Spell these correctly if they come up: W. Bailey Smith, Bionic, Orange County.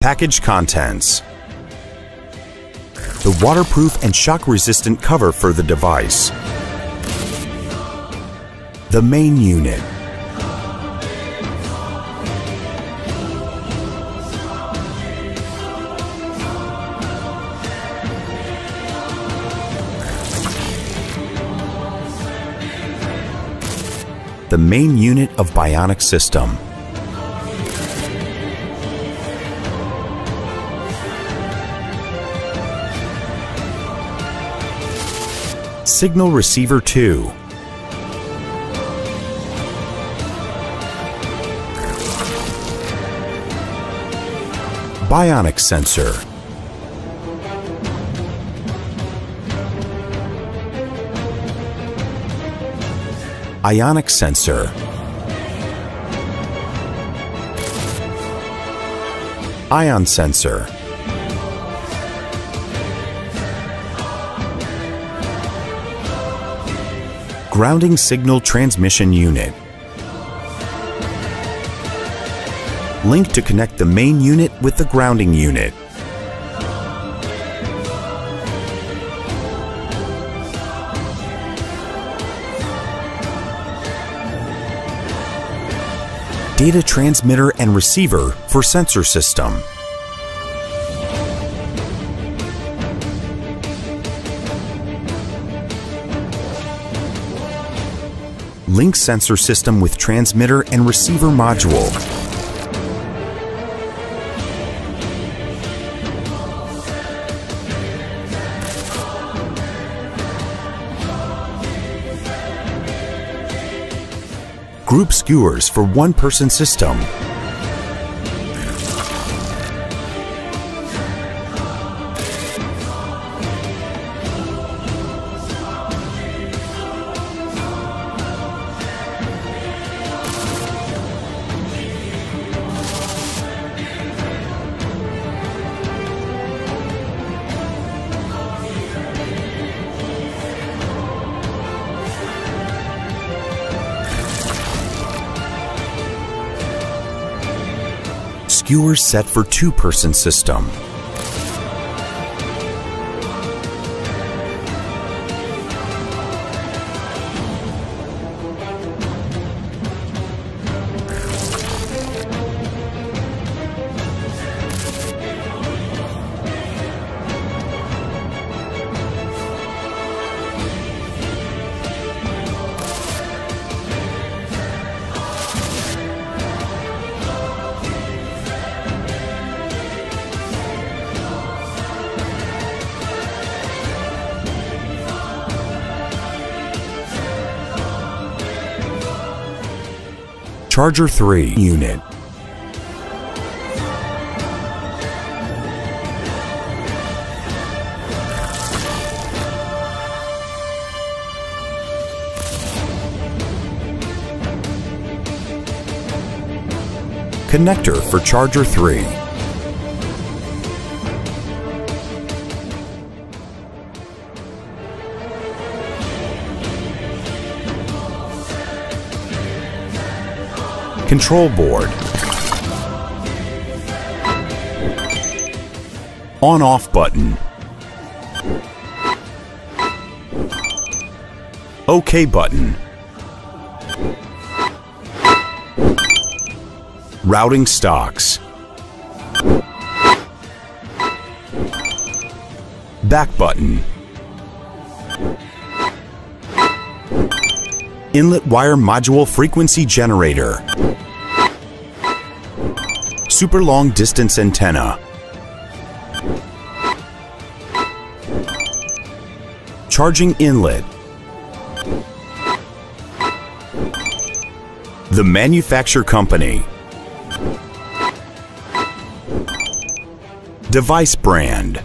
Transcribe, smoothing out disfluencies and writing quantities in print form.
Package contents. The waterproof and shock-resistant cover for the device. The main unit. The main unit of Bionic system. Signal Receiver 2. Bionic Sensor. Ionic Sensor. Ion Sensor. Grounding Signal Transmission Unit. Link to connect the main unit with the grounding unit. Data transmitter and receiver for sensor system. Link sensor system with transmitter and receiver module. Group skewers for one-person system. Skewer set for two-person system. Charger 3 unit. Connector for Charger 3. Control board. On-off button. OK button. Routing stocks. Back button. Inlet wire module frequency generator. Super long distance antenna. Charging inlet. The manufacturer company. Device brand.